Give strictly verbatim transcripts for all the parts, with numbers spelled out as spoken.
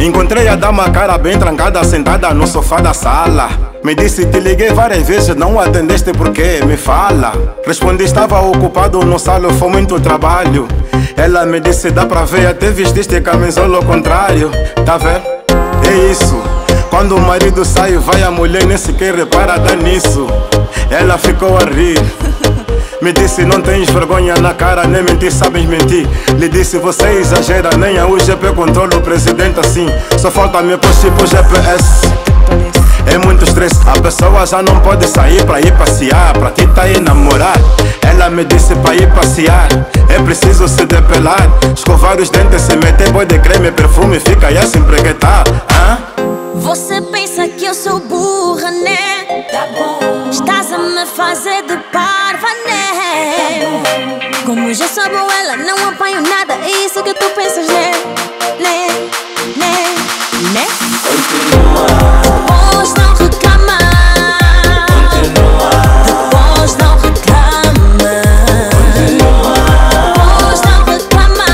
Encontrei a dama, cara bem trancada, sentada no sofá da sala. Me disse, te liguei várias vezes, não atendeste porque me fala. Respondi, estava ocupado no salão, foi muito trabalho. Ela me disse, dá pra ver, até vestiste camisola ao contrário. Tá vendo? É isso. Quando o marido sai, vai a mulher, nem sequer repara, tá nisso. Ela ficou a rir. Me disse, não tens vergonha na cara, nem mentir, sabes mentir. Lhe disse, você exagera, nem a U G P controla o presidente assim. Só falta me pôr tipo G P S. É muito estresse, a pessoa já não pode sair pra ir passear, pra ti tá aí namorar. Ela me disse pra ir passear, é preciso se depelar, escovar os dentes, se meter boi de creme, perfume, fica aí a se empreguetar. Você pensa que eu sou burra, né? Tá bom. Estás a me fazer de parva, né? Tá bom. Como já sou ela, não apanho nada. É isso que tu pensas, né? Né? Né? Né? Continua. Depois não reclama. Continua. Depois não reclama. Continua. Depois não reclama.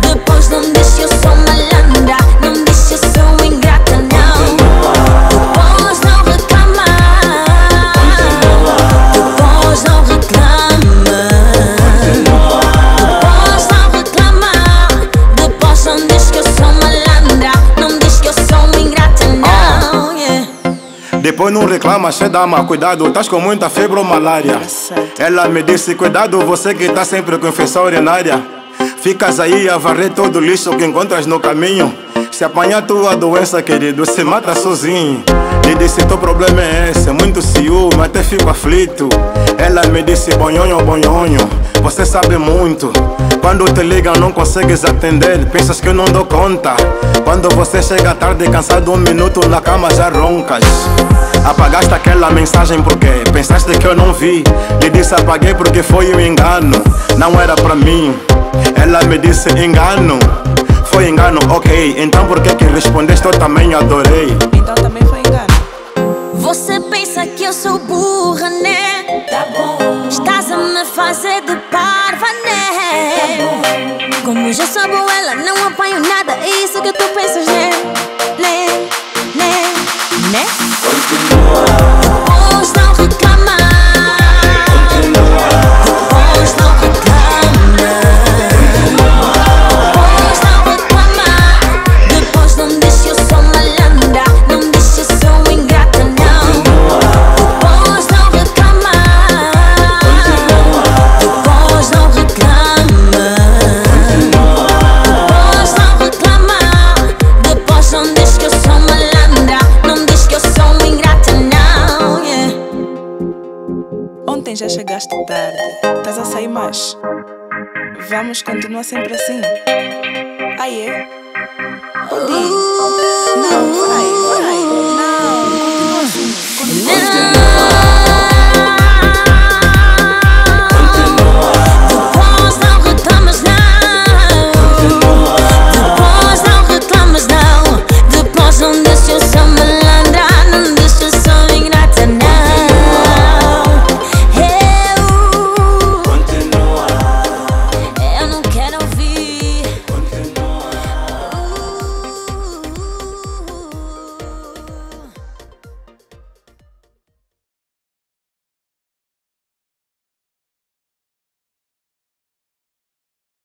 Depois não deixa eu só malandra. Não deixa eu só ingrata, não. Depois não reclama. Depois não reclama. Depois não reclama. Depois não deixa eu só malandra. Não deixa que eu sou ingrata, não. Depois não reclama, che dama, cuidado, estás com muita febre ou malária. Ela me disse, cuidado, você que tá sempre com infecção urinária. Ficas aí a varrer todo o lixo que encontras no caminho. Se apanhar tua doença, querido, se mata sozinho. Lhe disse, teu problema é esse, muito ciúme, até fico aflito. Ela me disse, bonhonho, bonhonho, você sabe muito. Quando te ligam não consegues atender, pensas que eu não dou conta. Quando você chega tarde, cansado um minuto, na cama já roncas. Apagaste aquela mensagem porque pensaste que eu não vi. Lhe disse, apaguei porque foi um engano, não era pra mim. Ela me disse, engano, foi engano, ok. Então por que que respondeste? Eu também adorei. Então também foi engano. Você pensa que eu sou burra, né? Tá bom. Estás a me fazer de parva, né? Como já sou ela, não apanho nada. É isso que tu pensas, né? Né? Né? Né? Depois não reclama. Depois não reclama. Depois não reclama. Depois não deixa eu só malandra. Não deixa eu só ingrata, não. Depois não reclama. Depois não reclama. Depois não reclama. Depois não diz que eu sou malandra. Não diz que eu sou ingrata, não, yeah. Ontem já chegaste tarde, estás a sair mais. Vamos continuar sempre assim. Aí é? Pode ir. Não, vai.